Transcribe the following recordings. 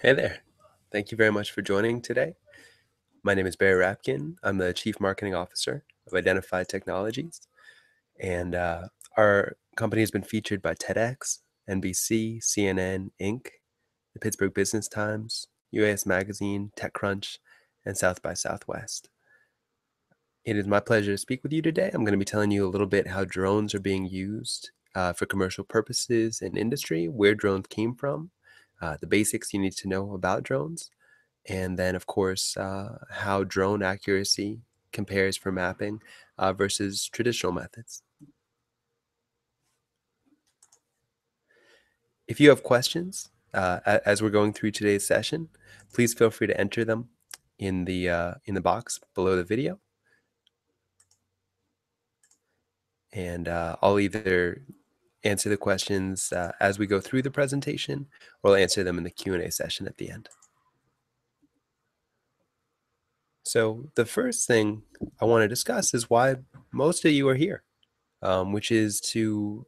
Hey there. Thank you very much for joining today. My name is Barry Rapkin. I'm the Chief Marketing Officer of Identified Technologies. And our company has been featured by TEDx, NBC, CNN, Inc., the Pittsburgh Business Times, UAS Magazine, TechCrunch, and South by Southwest. It is my pleasure to speak with you today. I'm going to be telling you a little bit how drones are being used for commercial purposes in industry, where drones came from, the basics you need to know about drones, and then, of course, how drone accuracy compares for mapping versus traditional methods. If you have questions as we're going through today's session, please feel free to enter them in the box below the video. And I'll either answer the questions as we go through the presentation, or I'll answer them in the Q&A session at the end. So the first thing I want to discuss is why most of you are here, which is to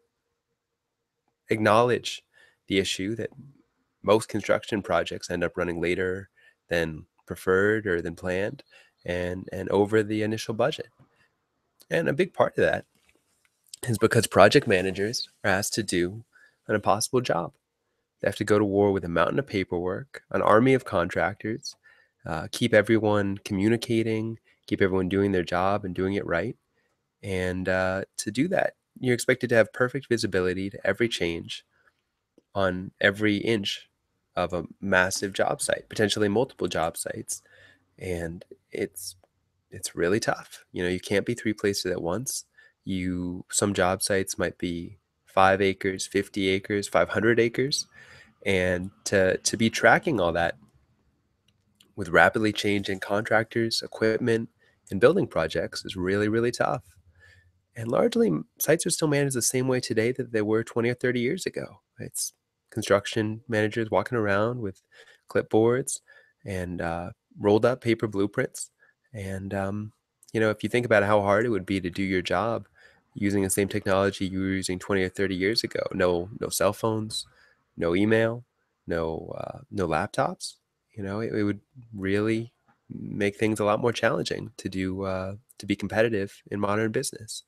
acknowledge the issue that most construction projects end up running later than preferred or than planned and over the initial budget. And a big part of that is because project managers are asked to do an impossible job. They have to go to war with a mountain of paperwork, an army of contractors, keep everyone communicating, keep everyone doing their job and doing it right. And to do that, you're expected to have perfect visibility to every change on every inch of a massive job site, potentially multiple job sites. And it's really tough. You know, you can't be three places at once. Some job sites might be 5 acres, 50 acres, 500 acres. And to be tracking all that with rapidly changing contractors, equipment, and building projects is really, really tough. And largely, sites are still managed the same way today that they were 20 or 30 years ago. It's construction managers walking around with clipboards and rolled up paper blueprints. And, you know, if you think about how hard it would be to do your job using the same technology you were using 20 or 30 years ago, no cell phones, no email, no laptops, you know, it would really make things a lot more challenging to do, to be competitive in modern business.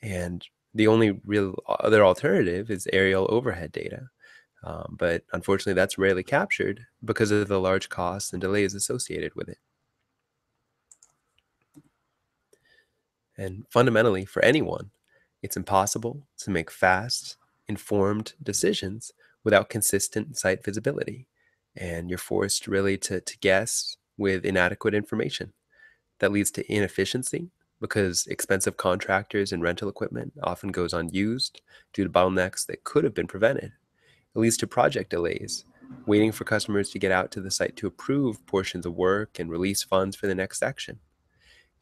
And the only real other alternative is aerial overhead data. But unfortunately, that's rarely captured because of the large costs and delays associated with it. And fundamentally, for anyone, it's impossible to make fast, informed decisions without consistent site visibility. And you're forced really to guess with inadequate information. That leads to inefficiency because expensive contractors and rental equipment often goes unused due to bottlenecks that could have been prevented. It leads to project delays, waiting for customers to get out to the site to approve portions of work and release funds for the next section.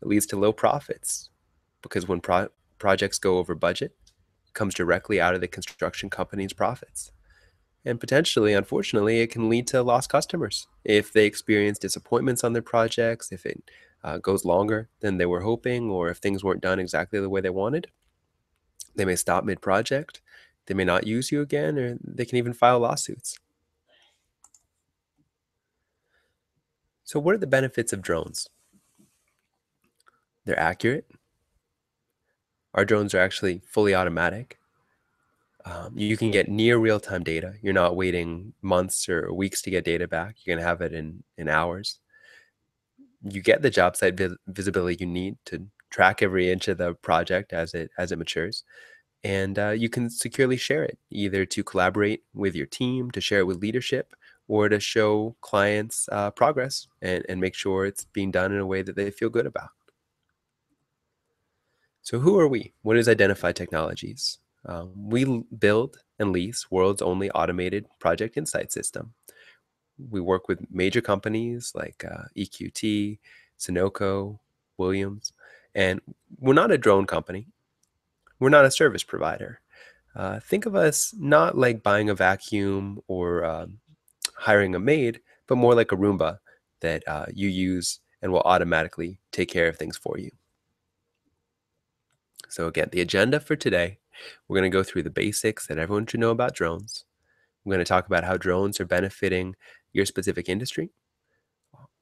It leads to low profits, because when projects go over budget, it comes directly out of the construction company's profits. And potentially, unfortunately, it can lead to lost customers if they experience disappointments on their projects, if it goes longer than they were hoping, or if things weren't done exactly the way they wanted. They may stop mid-project, they may not use you again, or they can even file lawsuits. So what are the benefits of drones? They're accurate. Our drones are actually fully automatic. You can get near real-time data. You're not waiting months or weeks to get data back. You can have it in hours. You get the job site visibility you need to track every inch of the project as it matures. And you can securely share it, either to collaborate with your team, to share it with leadership, or to show clients progress and make sure it's being done in a way that they feel good about. So who are we? What is Identified Technologies? We build and lease world's only automated project insight system. We work with major companies like EQT, Sunoco, Williams, and we're not a drone company. We're not a service provider. Think of us not like buying a vacuum or hiring a maid, but more like a Roomba that you use and will automatically take care of things for you. So again, the agenda for today, we're going to go through the basics that everyone should know about drones. We're going to talk about how drones are benefiting your specific industry.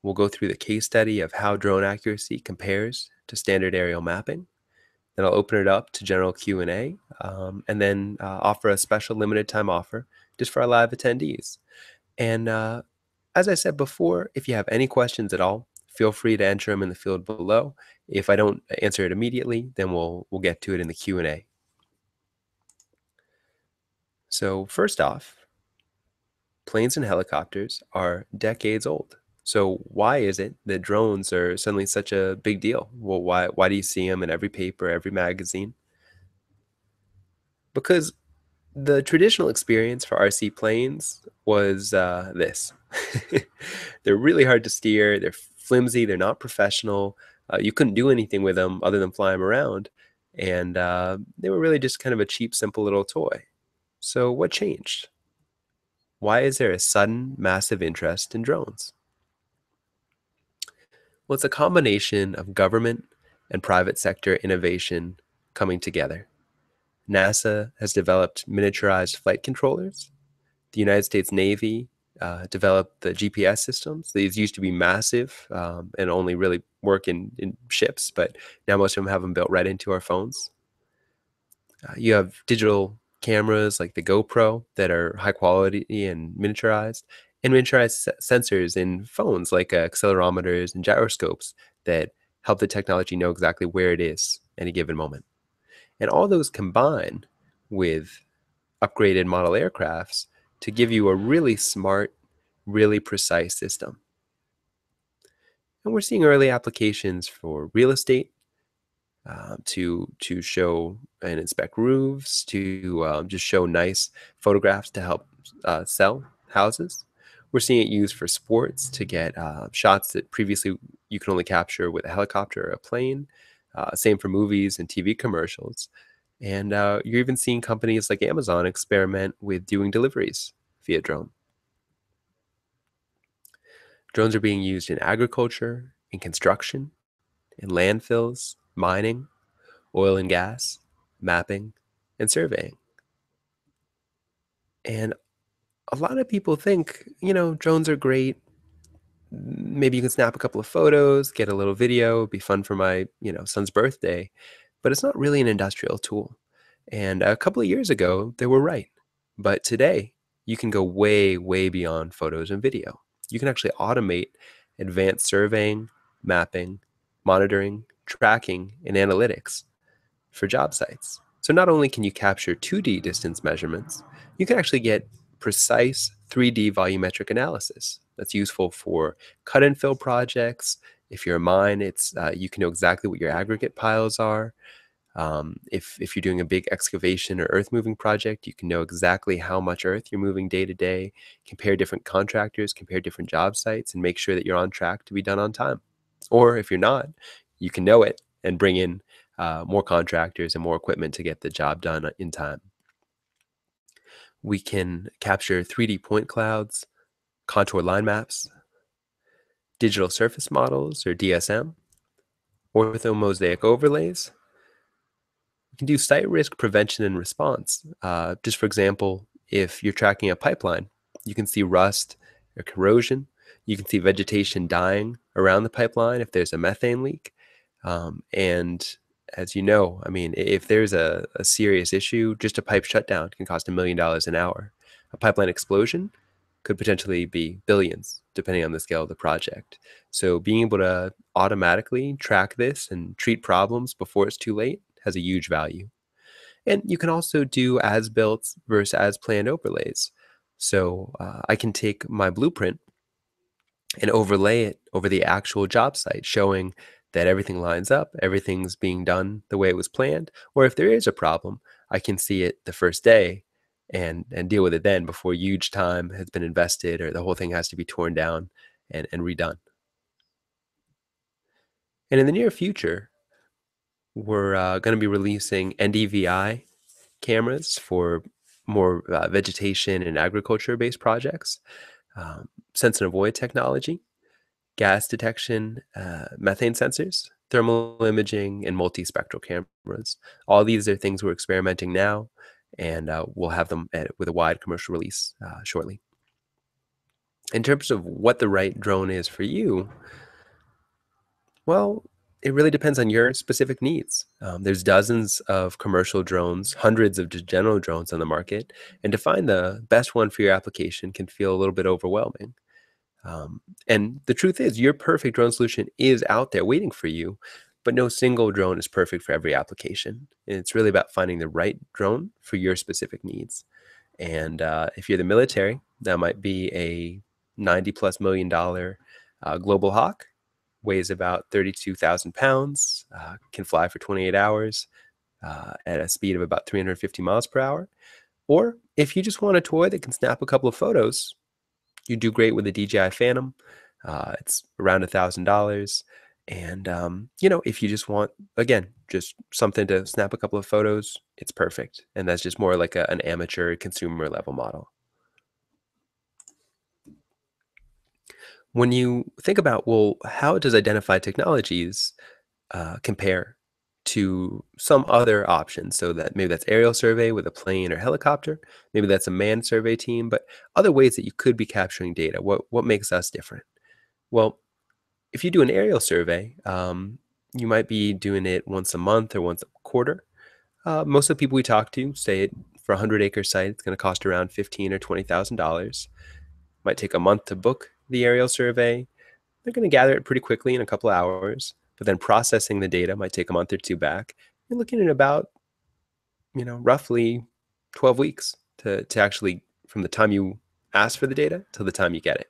We'll go through the case study of how drone accuracy compares to standard aerial mapping. Then I'll open it up to general Q&A and then offer a special limited time offer just for our live attendees. And as I said before, if you have any questions at all, feel free to enter them in the field below. If I don't answer it immediately, then we'll get to it in the Q&A. So first off, planes and helicopters are decades old. So why is it that drones are suddenly such a big deal? Well, why do you see them in every paper, every magazine? Because the traditional experience for RC planes was this. They're really hard to steer. They're flimsy. They're not professional. You couldn't do anything with them other than fly them around. And they were really just kind of a cheap, simple little toy. So what changed? Why is there a sudden, massive interest in drones? Well, it's a combination of government and private sector innovation coming together. NASA has developed miniaturized flight controllers. The United States Navy developed the GPS systems. These used to be massive and only really work in ships, but now most of them have them built right into our phones. You have digital cameras like the GoPro that are high quality and miniaturized sensors in phones like accelerometers and gyroscopes that help the technology know exactly where it is at any given moment. And all those combine with upgraded model aircrafts to give you a really smart, really precise system. And we're seeing early applications for real estate to show and inspect roofs, to just show nice photographs to help sell houses. We're seeing it used for sports to get shots that previously you could only capture with a helicopter or a plane. Same for movies and TV commercials. And you're even seeing companies like Amazon experiment with doing deliveries via drone. Drones are being used in agriculture, in construction, in landfills, mining, oil and gas, mapping, and surveying. And a lot of people think, you know, drones are great. Maybe you can snap a couple of photos, get a little video, it'd be fun for my, you know, son's birthday. But it's not really an industrial tool. And a couple of years ago, they were right. But today, you can go way, way beyond photos and video. You can actually automate advanced surveying, mapping, monitoring, tracking, and analytics for job sites. So not only can you capture 2D distance measurements, you can actually get precise 3D volumetric analysis that's useful for cut and fill projects. If you're a mine, it's you can know exactly what your aggregate piles are. If you're doing a big excavation or earth moving project, you can know exactly how much earth you're moving day to day, compare different contractors, compare different job sites, and make sure that you're on track to be done on time. Or if you're not, you can know it and bring in more contractors and more equipment to get the job done in time. We can capture 3D point clouds, contour line maps, digital surface models, or DSM, orthomosaic overlays. We can do site risk prevention and response. Just for example, if you're tracking a pipeline, you can see rust or corrosion. You can see vegetation dying around the pipeline if there's a methane leak. And as you know, I mean, if there's a serious issue, just a pipe shutdown can cost $1 million an hour. A pipeline explosion could potentially be billions, depending on the scale of the project. So being able to automatically track this and treat problems before it's too late has a huge value. And you can also do as-built versus as-planned overlays. So I can take my blueprint and overlay it over the actual job site, showing that everything lines up, everything's being done the way it was planned, or if there is a problem, I can see it the first day and deal with it then before huge time has been invested or the whole thing has to be torn down and redone. And in the near future, we're going to be releasing NDVI cameras for more vegetation and agriculture-based projects, sense and avoid technology, gas detection, methane sensors, thermal imaging, and multispectral cameras. All these are things we're experimenting now and we'll have them with a wide commercial release shortly. In terms of what the right drone is for you, well, it really depends on your specific needs. There's dozens of commercial drones, hundreds of general drones on the market, and to find the best one for your application can feel a little bit overwhelming. And the truth is, your perfect drone solution is out there waiting for you, but no single drone is perfect for every application. And it's really about finding the right drone for your specific needs. And if you're the military, that might be a $90+ million Global Hawk. Weighs about 32,000 pounds, can fly for 28 hours at a speed of about 350 miles per hour. Or if you just want a toy that can snap a couple of photos, you do great with the DJI Phantom. It's around $1,000. And, you know, if you just want, again, just something to snap a couple of photos, it's perfect. And that's just more like an amateur consumer level model. When you think about, well, how does Identified Technologies compare to some other options? So that maybe that's aerial survey with a plane or helicopter. Maybe that's a manned survey team, but other ways that you could be capturing data. What makes us different? Well, if you do an aerial survey, you might be doing it once a month or once a quarter. Most of the people we talk to say it for a 100-acre site, it's going to cost around $15,000 or $20,000. Might take a month to book the aerial survey. They're going to gather it pretty quickly in a couple of hours, but then processing the data might take a month or two back. You're looking at about, you know, roughly 12 weeks to actually, from the time you ask for the data till the time you get it.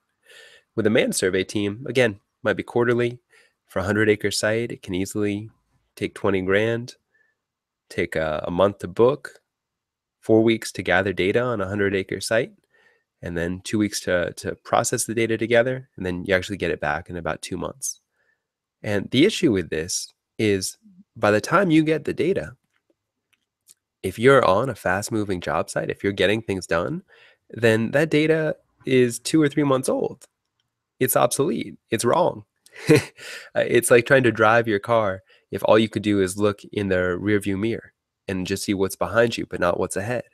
With a manned survey team, again, might be quarterly. For a 100-acre site, it can easily take 20 grand, take a month to book, 4 weeks to gather data on a 100-acre site, and then 2 weeks to process the data together, and then you actually get it back in about 2 months. And the issue with this is by the time you get the data, if you're on a fast-moving job site, if you're getting things done, then that data is 2 or 3 months old. It's obsolete. It's wrong. It's like trying to drive your car if all you could do is look in the rearview mirror and just see what's behind you, but not what's ahead.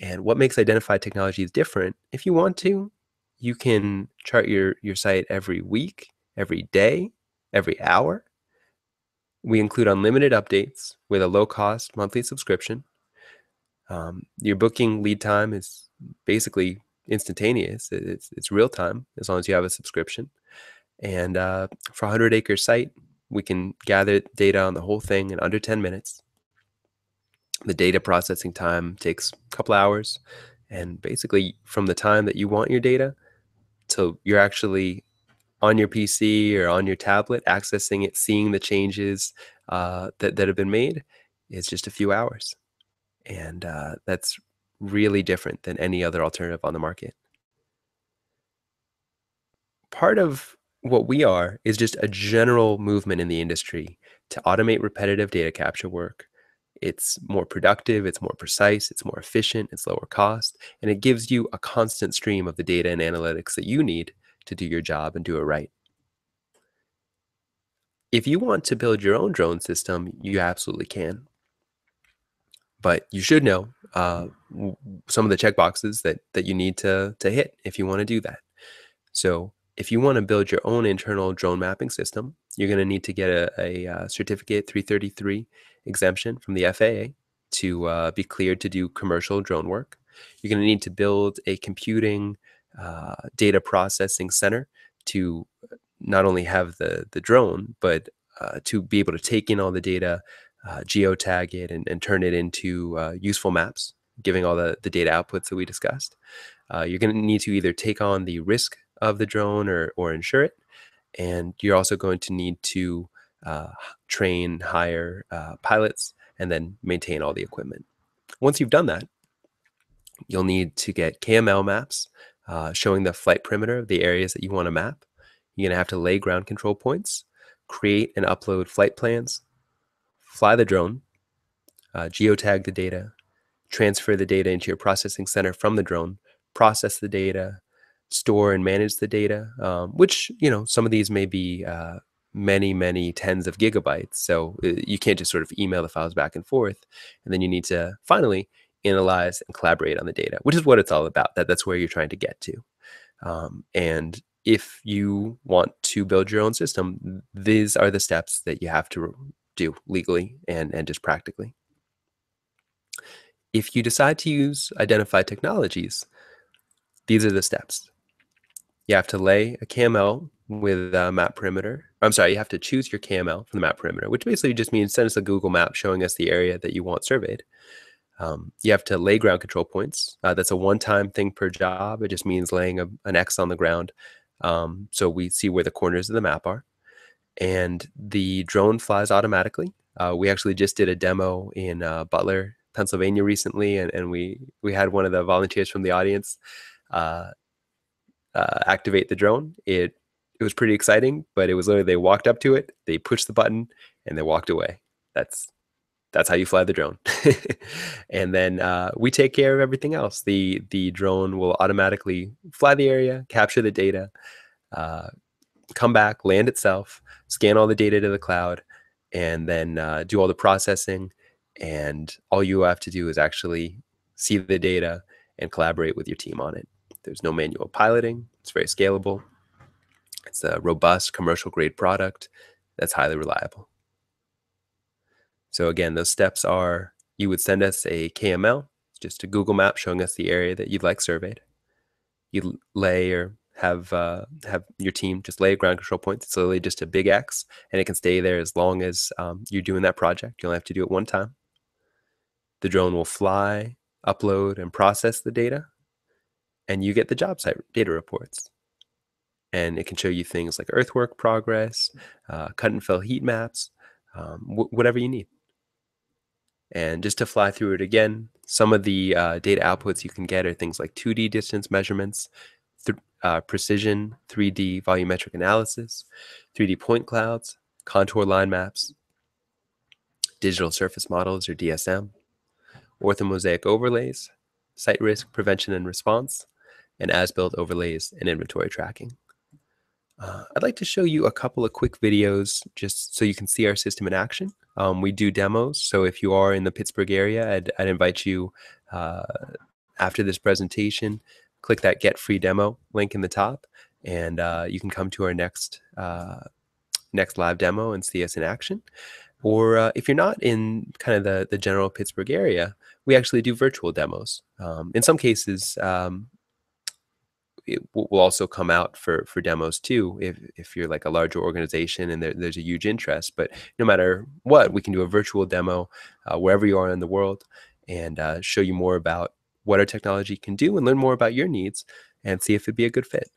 And what makes Identified Technologies different? If you want to, you can chart your site every week, every day, every hour. We include unlimited updates with a low-cost monthly subscription. Your booking lead time is basically instantaneous. It's real-time as long as you have a subscription. And for a 100-acre site, we can gather data on the whole thing in under 10 minutes. The data processing time takes a couple hours, and basically from the time that you want your data till you're actually on your PC or on your tablet accessing it, seeing the changes that have been made, it's just a few hours. And that's really different than any other alternative on the market. Part of what we are is just a general movement in the industry to automate repetitive data capture work. It's more productive, it's more precise, it's more efficient, it's lower cost, and it gives you a constant stream of the data and analytics that you need to do your job and do it right. If you want to build your own drone system, you absolutely can. But you should know some of the checkboxes that you need to hit if you want to do that. So if you want to build your own internal drone mapping system, you're going to need to get a certificate 333 exemption from the FAA to be cleared to do commercial drone work. You're going to need to build a computing data processing center to not only have the drone, but to be able to take in all the data, geotag it, and turn it into useful maps, giving all the data outputs that we discussed. You're going to need to either take on the risk of the drone or insure it. And you're also going to need to train, hire pilots, and then maintain all the equipment. Once you've done that, you'll need to get KML maps showing the flight perimeter of the areas that you want to map. You're going to have to lay ground control points, create and upload flight plans, fly the drone, geotag the data, transfer the data into your processing center from the drone, process the data, store and manage the data, which, you know, some of these may be many tens of gigabytes. So you can't just sort of email the files back and forth. And then you need to finally analyze, and collaborate on the data, which is what it's all about. That's where you're trying to get to. And if you want to build your own system, these are the steps that you have to do legally and just practically. If you decide to use Identified Technologies, these are the steps. You have to lay a KML with a map perimeter. I'm sorry, you have to choose your KML from the map perimeter, which basically just means send us a Google map showing us the area that you want surveyed. You have to lay ground control points. That's a one-time thing per job. It just means laying an X on the ground so we see where the corners of the map are. And the drone flies automatically. We actually just did a demo in Butler, Pennsylvania recently, and we had one of the volunteers from the audience activate the drone. It was pretty exciting, but it was literally they walked up to it, they pushed the button, and they walked away. That's how you fly the drone. And then we take care of everything else. The drone will automatically fly the area, capture the data, come back, land itself, scan all the data to the cloud, and then do all the processing. And all you have to do is actually see the data and collaborate with your team on it. There's no manual piloting. It's very scalable. It's a robust commercial grade product that's highly reliable. So again, those steps are, you would send us a KML, just a Google map showing us the area that you'd like surveyed. You lay or have your team just lay ground control points. It's literally just a big X, and it can stay there as long as you're doing that project. You only have to do it one time. The drone will fly, upload, and process the data, and you get the job site data reports. And it can show you things like earthwork progress, cut and fill heat maps, whatever you need. And just to fly through it again, some of the data outputs you can get are things like 2D distance measurements, precision, 3D volumetric analysis, 3D point clouds, contour line maps, digital surface models or DSM, orthomosaic overlays, site risk prevention and response, and as-built overlays and inventory tracking. I'd like to show you a couple of quick videos just so you can see our system in action. We do demos, so if you are in the Pittsburgh area, I'd invite you after this presentation, click that Get Free Demo link in the top, and you can come to our next live demo and see us in action. Or if you're not in kind of the general Pittsburgh area, we actually do virtual demos. In some cases, it will also come out for demos too if you're like a larger organization and there's a huge interest. But no matter what, we can do a virtual demo wherever you are in the world and show you more about what our technology can do and learn more about your needs and see if it'd be a good fit.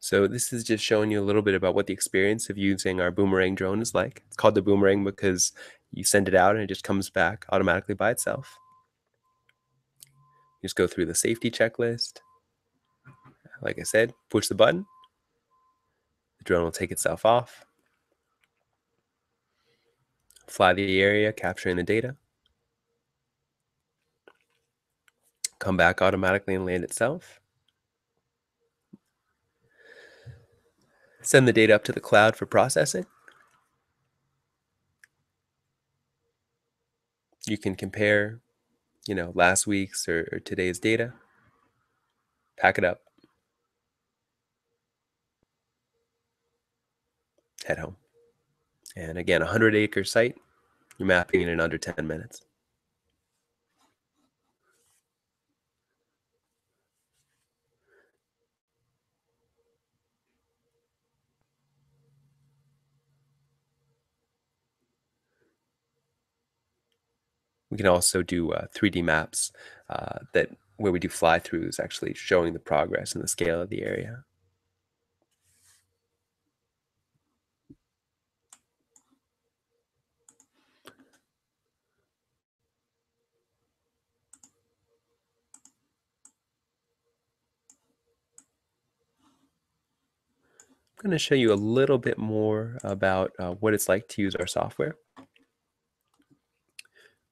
So this is just showing you a little bit about what the experience of using our boomerang drone is like. It's called the boomerang because you send it out and it just comes back automatically by itself. You just go through the safety checklist. Like I said, push the button. The drone will take itself off. Fly the area, capturing the data. Come back automatically and land itself. Send the data up to the cloud for processing. You can compare, you know, last week's or today's data. Pack it up. Head home. And again, a 100-acre site. You're mapping it in under 10 minutes. We can also do 3D maps where we do fly-throughs, actually showing the progress and the scale of the area. going to show you a little bit more about what it's like to use our software.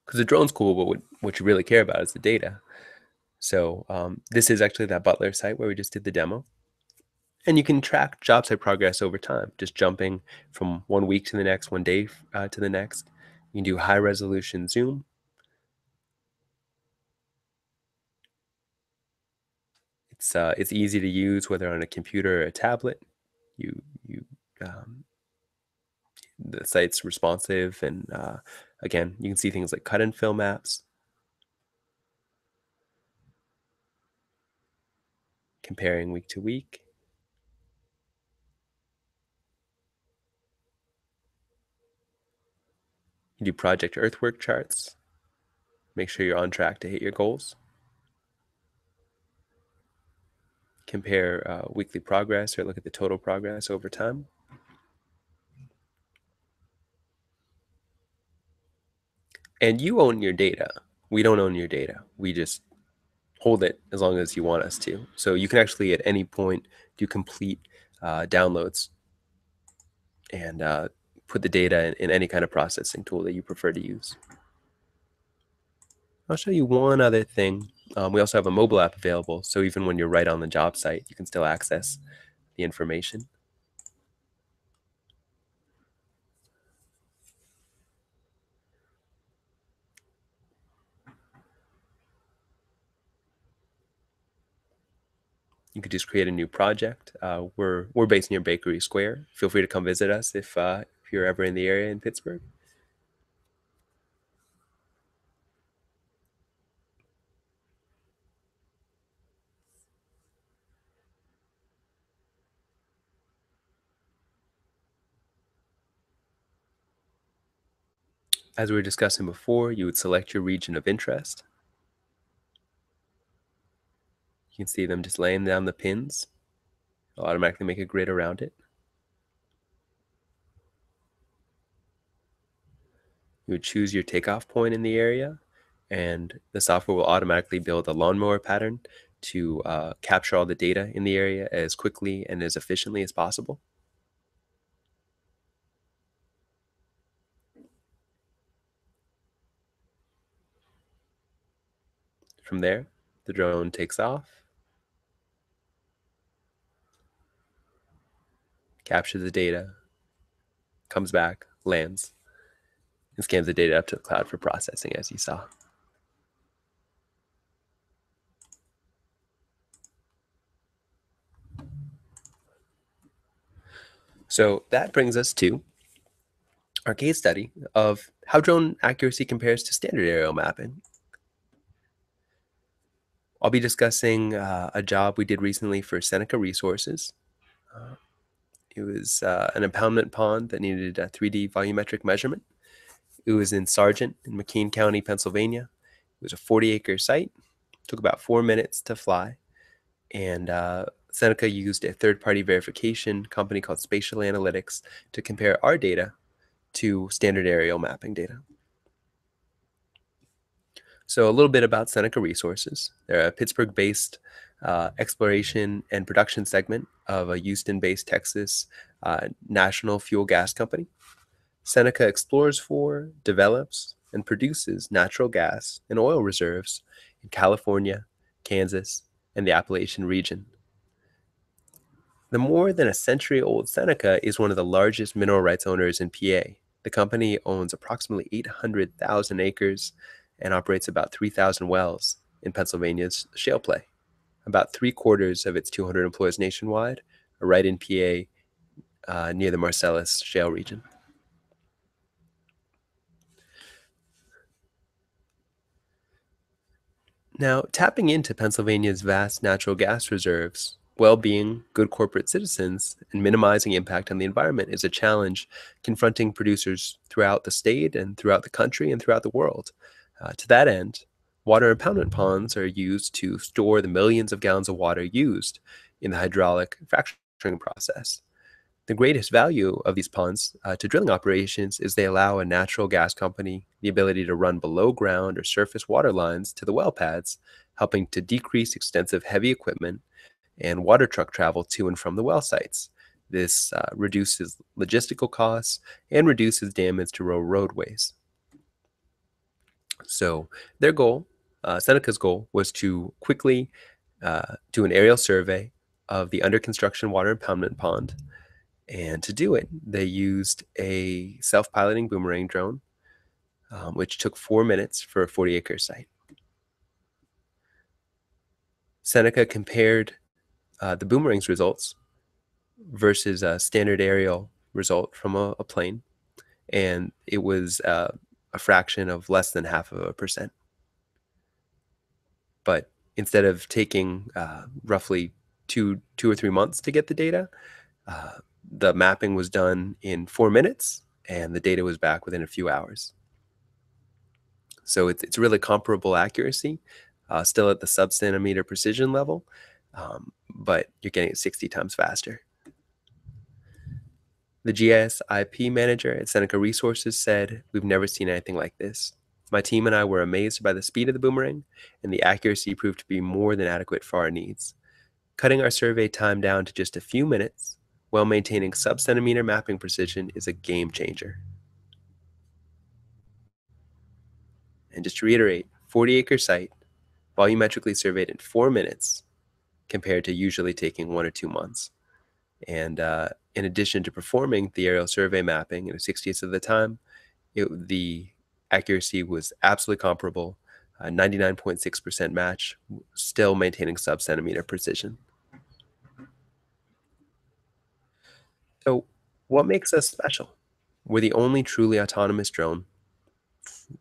Because the drone's cool, but what you really care about is the data. So this is actually that Butler site where we just did the demo. And you can track job site progress over time, just jumping from 1 week to the next, 1 day to the next. You can do high resolution zoom. It's easy to use, whether on a computer or a tablet. The site's responsive, and again, you can see things like cut-and fill maps. Comparing week to week. You do project earthwork charts. Make sure you're on track to hit your goals. Compare weekly progress, or look at the total progress over time. And you own your data. We don't own your data. We just hold it as long as you want us to. So you can actually at any point do complete downloads and put the data in any kind of processing tool that you prefer to use. I'll show you one other thing. We also have a mobile app available, so even when you're right on the job site, you can still access the information. You could just create a new project. We're based near Bakery Square. Feel free to come visit us if you're ever in the area in Pittsburgh. As we were discussing before, you would select your region of interest. You can see them just laying down the pins. It'll automatically make a grid around it. You would choose your takeoff point in the area, and the software will automatically build a lawnmower pattern to capture all the data in the area as quickly and as efficiently as possible. From there, the drone takes off, captures the data, comes back, lands, and scans the data up to the cloud for processing, as you saw. So that brings us to our case study of how drone accuracy compares to standard aerial mapping. I'll be discussing a job we did recently for Seneca Resources. It was an impoundment pond that needed a 3D volumetric measurement. It was in Sargent in McKean County, Pennsylvania. It was a 40-acre site. It took about 4 minutes to fly. And Seneca used a third-party verification company called Spatial Analytics to compare our data to standard aerial mapping data. So a little bit about Seneca Resources. They're a Pittsburgh-based exploration and production segment of a Houston-based Texas national fuel gas company. Seneca explores for, develops, and produces natural gas and oil reserves in California, Kansas, and the Appalachian region. The more than a century-old Seneca is one of the largest mineral rights owners in PA. The company owns approximately 800,000 acres and operates about 3,000 wells in Pennsylvania's shale play. About 3/4 of its 200 employees nationwide are right in PA near the Marcellus shale region. Now, tapping into Pennsylvania's vast natural gas reserves, well-being, good corporate citizens, and minimizing impact on the environment is a challenge confronting producers throughout the state and throughout the country and throughout the world. To that end, water impoundment ponds are used to store the millions of gallons of water used in the hydraulic fracturing process. The greatest value of these ponds to drilling operations is they allow a natural gas company the ability to run below ground or surface water lines to the well pads, helping to decrease extensive heavy equipment and water truck travel to and from the well sites, This reduces logistical costs and reduces damage to rural roadways. So their goal, Seneca's goal, was to quickly do an aerial survey of the under construction water impoundment pond. And to do it, they used a self-piloting boomerang drone, which took 4 minutes for a 40-acre site. Seneca compared the boomerang's results versus a standard aerial result from a plane, and it was a fraction of less than 0.5%. But instead of taking roughly two or three months to get the data, the mapping was done in 4 minutes, and the data was back within a few hours. So it's really comparable accuracy, still at the sub-centimeter precision level, but you're getting it 60 times faster. The GIS IP manager at Seneca Resources said, "We've never seen anything like this. My team and I were amazed by the speed of the boomerang, and the accuracy proved to be more than adequate for our needs. Cutting our survey time down to just a few minutes while maintaining sub-centimeter mapping precision is a game changer." And just to reiterate, 40-acre site, volumetrically surveyed in 4 minutes compared to usually taking 1 or 2 months. And in addition to performing the aerial survey mapping in the 60th of the time, the accuracy was absolutely comparable, 99.6% match, still maintaining sub-centimeter precision. So what makes us special? We're the only truly autonomous drone.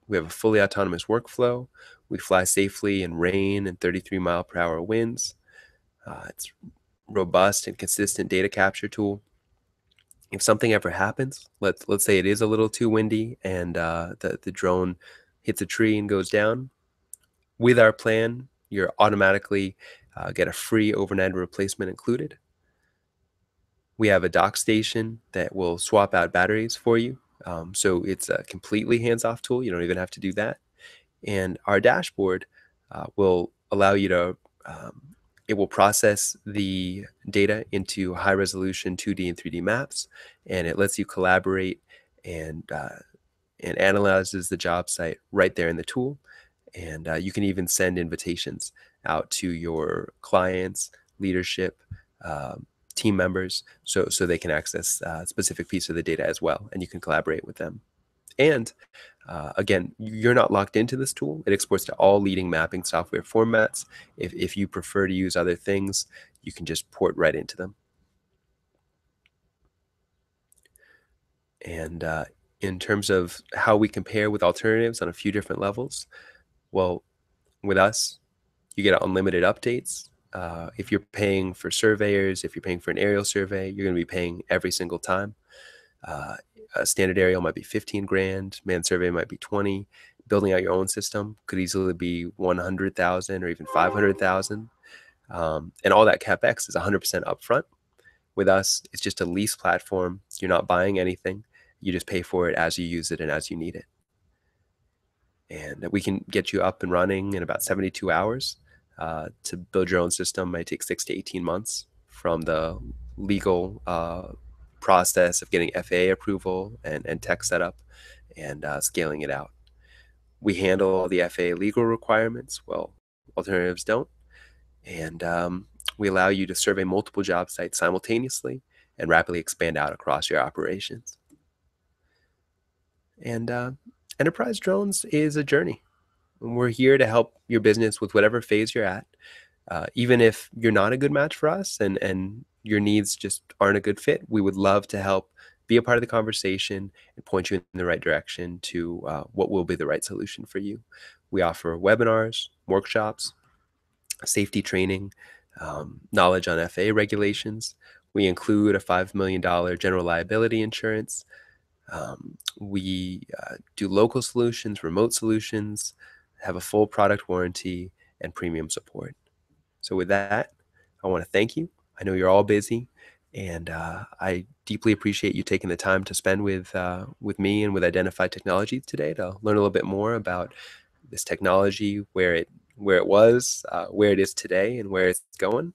We have a fully autonomous workflow. We fly safely in rain and 33-mile-per-hour winds. It's robust and consistent data capture tool. If something ever happens, let's say it is a little too windy and the drone hits a tree and goes down, with our plan, you're automatically get a free overnight replacement included. We have a dock station that will swap out batteries for you. So it's a completely hands-off tool. You don't even have to do that. And our dashboard will allow you to, it will process the data into high-resolution 2D and 3D maps, and it lets you collaborate and analyzes the job site right there in the tool. And you can even send invitations out to your clients, leadership, team members, so they can access a specific piece of the data as well, and you can collaborate with them. And again, you're not locked into this tool. It exports to all leading mapping software formats. If you prefer to use other things, you can just port right into them. And in terms of how we compare with alternatives on a few different levels, well, with us, you get unlimited updates. If you're paying for surveyors, if you're paying for an aerial survey, you're going to be paying every single time. A standard aerial might be 15 grand, manned survey might be 20. Building out your own system could easily be 100,000 or even 500,000. And all that CapEx is 100% upfront. With us, it's just a lease platform. You're not buying anything. You just pay for it as you use it and as you need it. And we can get you up and running in about 72 hours. To build your own system might take 6 to 18 months from the legal process of getting FAA approval and tech setup and scaling it out. We handle all the FAA legal requirements. Well, alternatives don't. And we allow you to survey multiple job sites simultaneously and rapidly expand out across your operations. And enterprise drones is a journey. We're here to help your business with whatever phase you're at. Even if you're not a good match for us and your needs just aren't a good fit, we would love to help be a part of the conversation and point you in the right direction to what will be the right solution for you. We offer webinars, workshops, safety training, knowledge on FAA regulations. We include a $5 million general liability insurance. We do local solutions, remote solutions, have a full product warranty and premium support. So with that, I want to thank you. I know you're all busy, and I deeply appreciate you taking the time to spend with me and with Identified Technologies today to learn a little bit more about this technology, where it was, where it is today, and where it's going.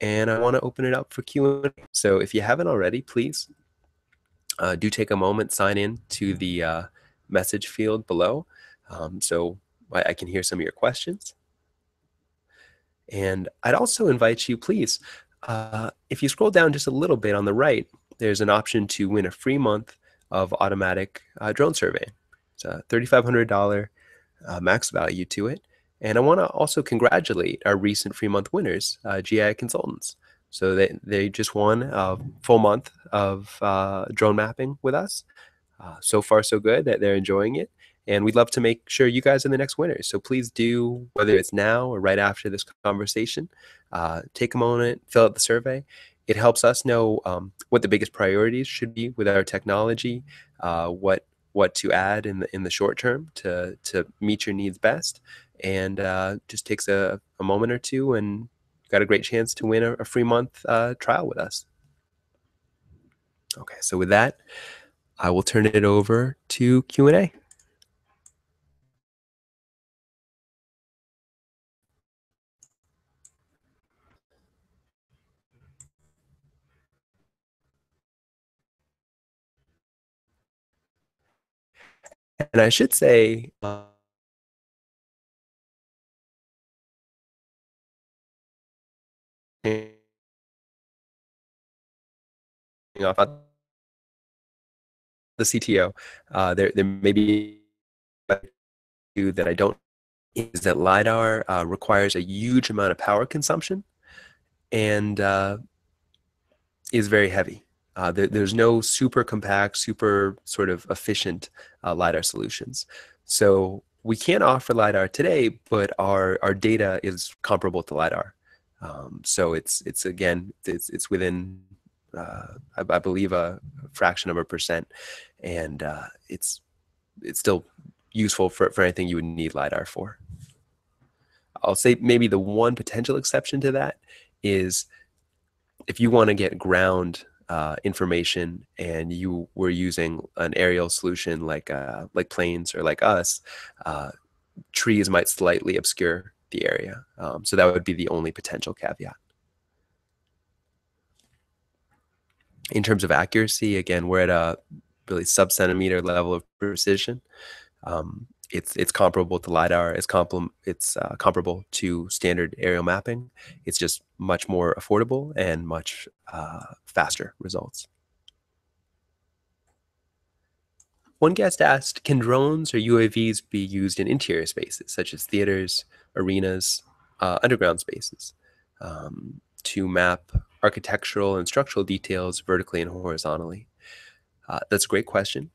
and I want to open it up for Q&A. So if you haven't already, please do take a moment, sign in to the message field below so I can hear some of your questions. And I'd also invite you, please, if you scroll down just a little bit on the right, there's an option to win a free month of automatic drone survey. It's a $3,500 max value to it. And I want to also congratulate our recent free month winners, GI Consultants. So they just won a full month of drone mapping with us. So far, so good that they're enjoying it. And we'd love to make sure you guys are the next winners. So please do, whether it's now or right after this conversation, take a moment, fill out the survey. It helps us know what the biggest priorities should be with our technology, what to add in the short term to meet your needs best. And just takes a moment or two, and you've got a great chance to win a free month trial with us. Okay, so with that, I will turn it over to Q&A. And I should say, off the CTO, there may be that I don't is that LIDAR requires a huge amount of power consumption and is very heavy. There's no super compact, super sort of efficient LiDAR solutions. So we can't offer LiDAR today, but our data is comparable to LiDAR. So it's again, it's within, I believe, a fraction of a percent. And it's still useful for anything you would need LiDAR for. I'll say maybe the one potential exception to that is if you want to get ground information and you were using an aerial solution like planes or like us, trees might slightly obscure the area. So that would be the only potential caveat. In terms of accuracy, again, we're at a really sub-centimeter level of precision. It's comparable to LiDAR. It's comparable to standard aerial mapping. It's just much more affordable and much faster results. One guest asked, can drones or UAVs be used in interior spaces, such as theaters, arenas, underground spaces, to map architectural and structural details vertically and horizontally? That's a great question.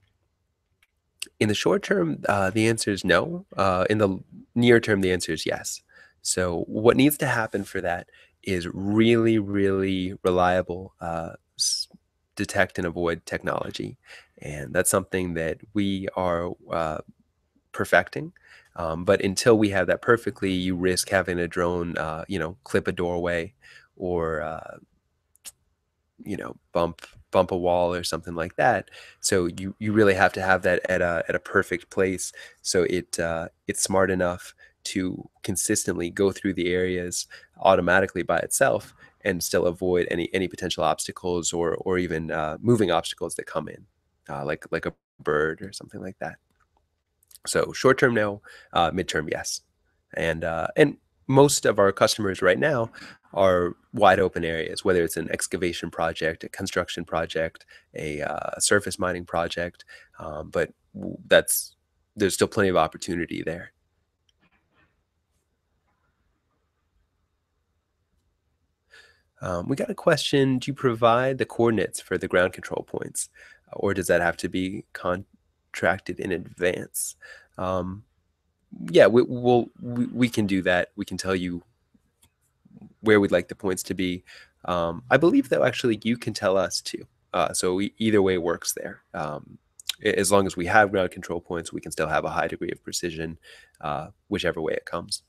In the short term, the answer is no. In the near term, the answer is yes. So what needs to happen for that is really, really reliable detect and avoid technology. And that's something that we are perfecting. But until we have that perfectly, you risk having a drone, clip a doorway or, bump a wall or something like that. So you really have to have that at a perfect place. So it's smart enough to consistently go through the areas automatically by itself and still avoid any potential obstacles or even moving obstacles that come in, like a bird or something like that. So short term, no. Midterm, yes. And most of our customers right now are wide open areas, whether it's an excavation project, a construction project, a surface mining project, but there's still plenty of opportunity there. We got a question, do you provide the coordinates for the ground control points, or does that have to be contracted in advance? Yeah, we can do that. We can tell you where we'd like the points to be. I believe that actually you can tell us too. So either way works there. As long as we have ground control points, we can still have a high degree of precision, whichever way it comes.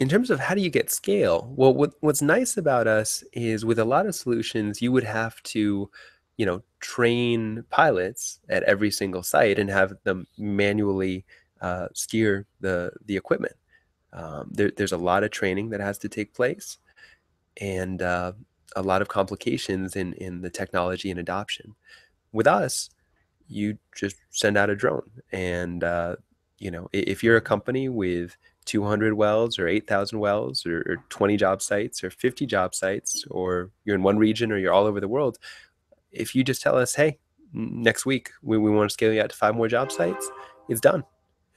In terms of how do you get scale, well, what's nice about us is with a lot of solutions, you would have to, train pilots at every single site and have them manually steer the equipment. There's a lot of training that has to take place, and a lot of complications in the technology and adoption. With us, you just send out a drone, and you know, if you're a company with 200 wells or 8,000 wells or 20 job sites or 50 job sites, or you're in one region or you're all over the world, if you just tell us, hey, next week we want to scale you out to 5 more job sites, it's done.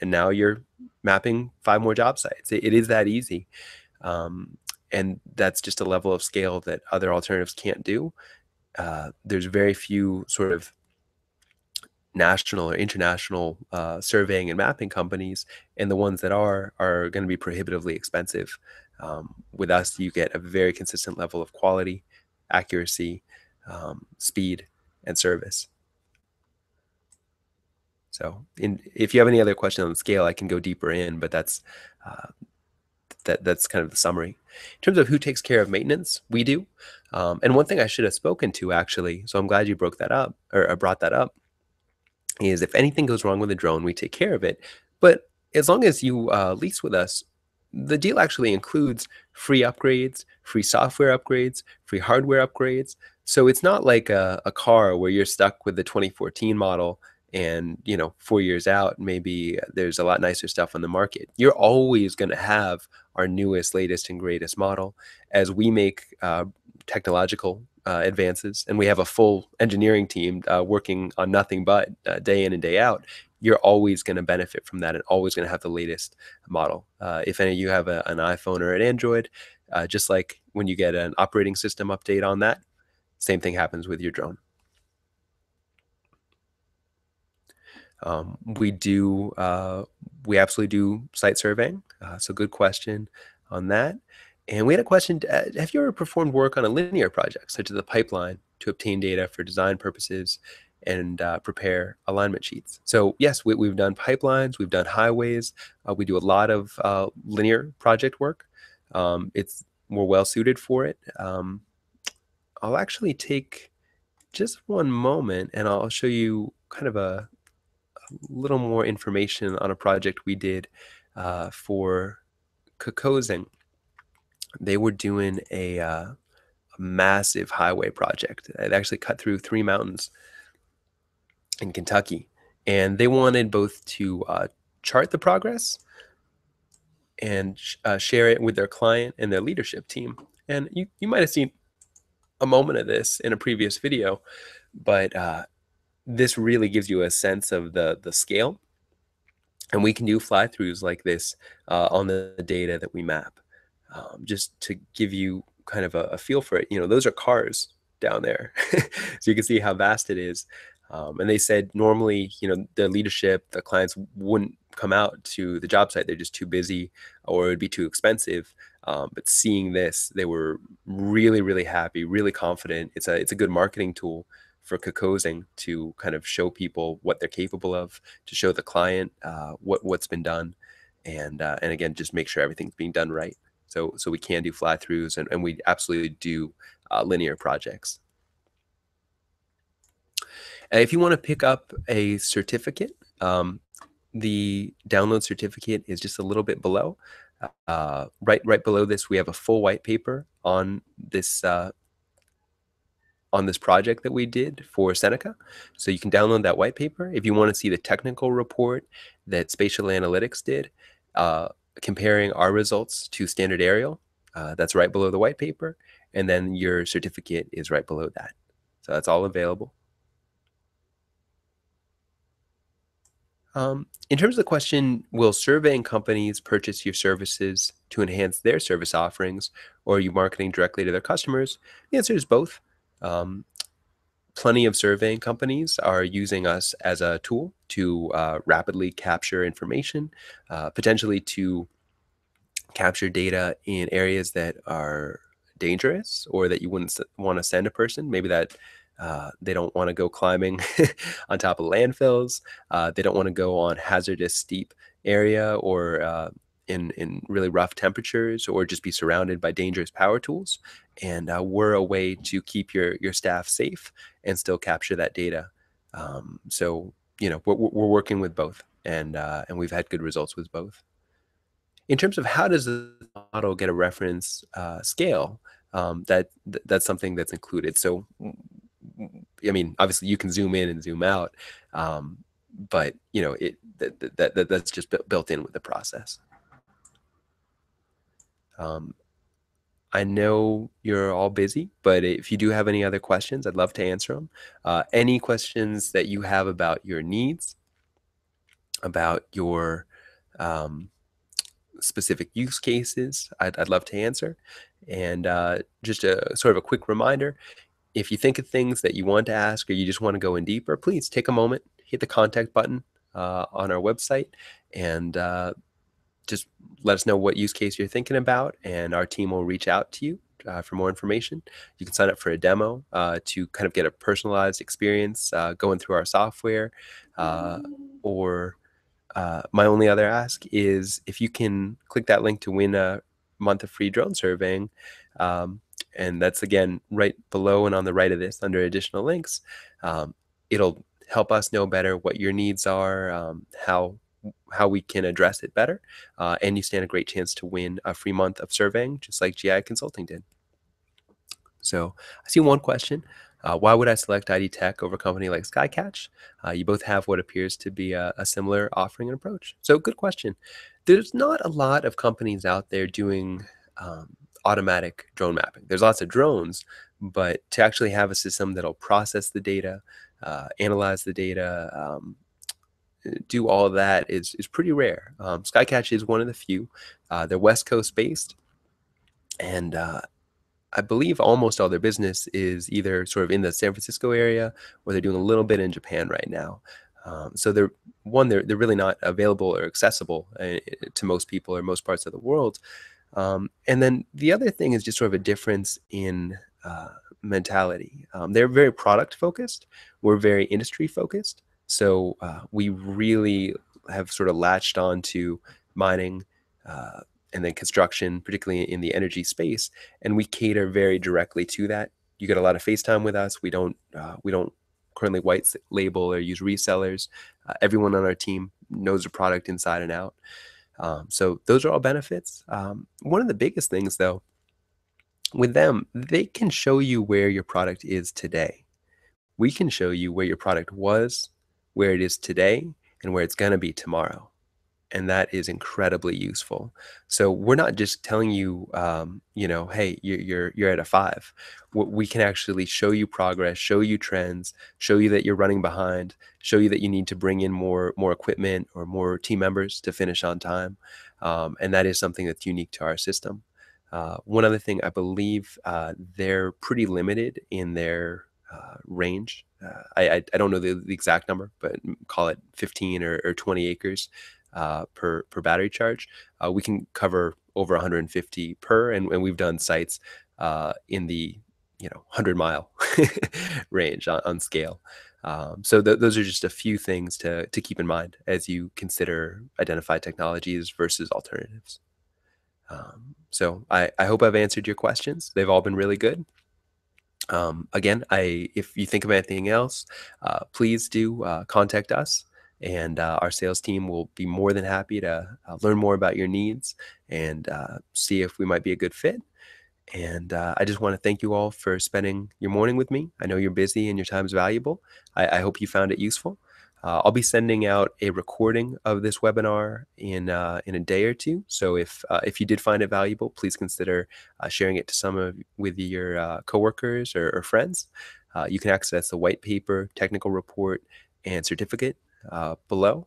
And now you're mapping 5 more job sites. It is that easy. And that's just a level of scale that other alternatives can't do. There's very few sort of national or international surveying and mapping companies, and the ones that are going to be prohibitively expensive. With us, you get a very consistent level of quality, accuracy, speed, and service. So if you have any other question on the scale, I can go deeper in, but that's kind of the summary. In terms of who takes care of maintenance, we do. And one thing I should have spoken to, actually, so I'm glad you broke that up, or brought that up, is if anything goes wrong with a drone, we take care of it. But as long as you lease with us, the deal actually includes free upgrades, free software upgrades, free hardware upgrades. So it's not like a car where you're stuck with the 2014 model and, you know, 4 years out, maybe there's a lot nicer stuff on the market. You're always going to have our newest, latest, and greatest model as we make technological advances, and we have a full engineering team working on nothing but day in and day out. You're always going to benefit from that, and always going to have the latest model. If any of you have an iPhone or an Android, just like when you get an operating system update on that, same thing happens with your drone. We absolutely do site surveying. So good question on that. And we had a question, have you ever performed work on a linear project, such as a pipeline, to obtain data for design purposes and prepare alignment sheets? So yes, we've done pipelines, we've done highways, we do a lot of linear project work. We're well suited for it. I'll actually take just one moment and I'll show you kind of a little more information on a project we did for Kokosing. They were doing a massive highway project. It actually cut through 3 mountains in Kentucky. And they wanted both to chart the progress and share it with their client and their leadership team. And you might have seen a moment of this in a previous video, but this really gives you a sense of the scale. And we can do fly-throughs like this on the data that we map. Just to give you kind of a feel for it, you know, those are cars down there. So you can see how vast it is. And they said normally, you know, the leadership, the clients wouldn't come out to the job site. They're just too busy, or it would be too expensive. But seeing this, they were really, really happy, really confident. It's a good marketing tool for Kokosing to kind of show people what they're capable of, to show the client what's been done. And again, just make sure everything's being done right. So we can do fly-throughs, and we absolutely do linear projects. And if you want to pick up a certificate, the download certificate is just a little bit below. Right below this, we have a full white paper on this project that we did for Seneca. So you can download that white paper. If you want to see the technical report that Spatial Analytics did, comparing our results to standard aerial, that's right below the white paper, and then your certificate is right below that. So that's all available. In terms of the question, will surveying companies purchase your services to enhance their service offerings, or are you marketing directly to their customers? The answer is both. Plenty of surveying companies are using us as a tool to rapidly capture information, potentially to capture data in areas that are dangerous or that you wouldn't want to send a person. Maybe that they don't want to go climbing on top of landfills. They don't want to go on hazardous steep area, or in really rough temperatures, or just be surrounded by dangerous power tools. And we're a way to keep your staff safe and still capture that data. So, you know, we're working with both. and we've had good results with both. In terms of how does the model get a reference scale, that's something that's included. So, I mean, obviously you can zoom in and zoom out, but you know, that's just built in with the process. I know you're all busy, but if you do have any other questions, I'd love to answer them. Any questions that you have about your needs, about your specific use cases, I'd love to answer. And just a sort of a quick reminder, if you think of things that you want to ask or you just want to go in deeper, please take a moment, hit the contact button on our website, and just let us know what use case you're thinking about, and our team will reach out to you for more information. You can sign up for a demo to kind of get a personalized experience going through our software. My only other ask is if you can click that link to win a month of free drone surveying. And that's, again, right below and on the right of this under additional links. It'll help us know better what your needs are, how we can address it better, and you stand a great chance to win a free month of surveying, just like GI Consulting did. So I see one question. Why would I select ID Tech over a company like Skycatch? You both have what appears to be a similar offering and approach. So good question. There's not a lot of companies out there doing automatic drone mapping. There's lots of drones, but to actually have a system that'll process the data, analyze the data, do all of that is pretty rare. Skycatch is one of the few. They're West Coast based, and I believe almost all their business is either sort of in the San Francisco area, or they're doing a little bit in Japan right now. So they're really not available or accessible to most people or most parts of the world. And then the other thing is just sort of a difference in mentality. They're very product focused. We're very industry focused. So we really have sort of latched on to mining and then construction, particularly in the energy space, and we cater very directly to that. You get a lot of face time with us. We don't currently white label or use resellers. Everyone on our team knows the product inside and out. So those are all benefits. One of the biggest things, though, with them, they can show you where your product is today. We can show you where your product was, where it is today, and where it's going to be tomorrow. And that is incredibly useful. So we're not just telling you, you know, hey, you're at a 5. We can actually show you progress, show you trends, show you that you're running behind, show you that you need to bring in more equipment or more team members to finish on time. And that is something that's unique to our system. One other thing, I believe they're pretty limited in their range. I don't know the exact number, but call it 15 or 20 acres per battery charge. We can cover over 150 per, and we've done sites in the 100-mile range on scale. So those are just a few things to keep in mind as you consider identified technologies versus alternatives. So I hope I've answered your questions. They've all been really good. Again, if you think of anything else, please do contact us, and our sales team will be more than happy to learn more about your needs and see if we might be a good fit. And I just want to thank you all for spending your morning with me. I know you're busy and your time is valuable. I hope you found it useful. I'll be sending out a recording of this webinar in a day or two. So if you did find it valuable, please consider sharing it to with your coworkers or friends. You can access the white paper, technical report, and certificate below.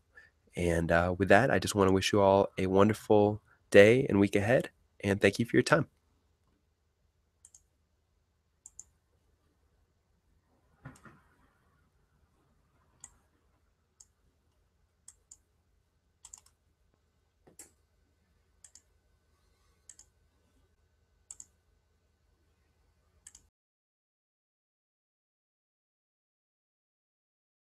And with that, I just want to wish you all a wonderful day and week ahead. And thank you for your time.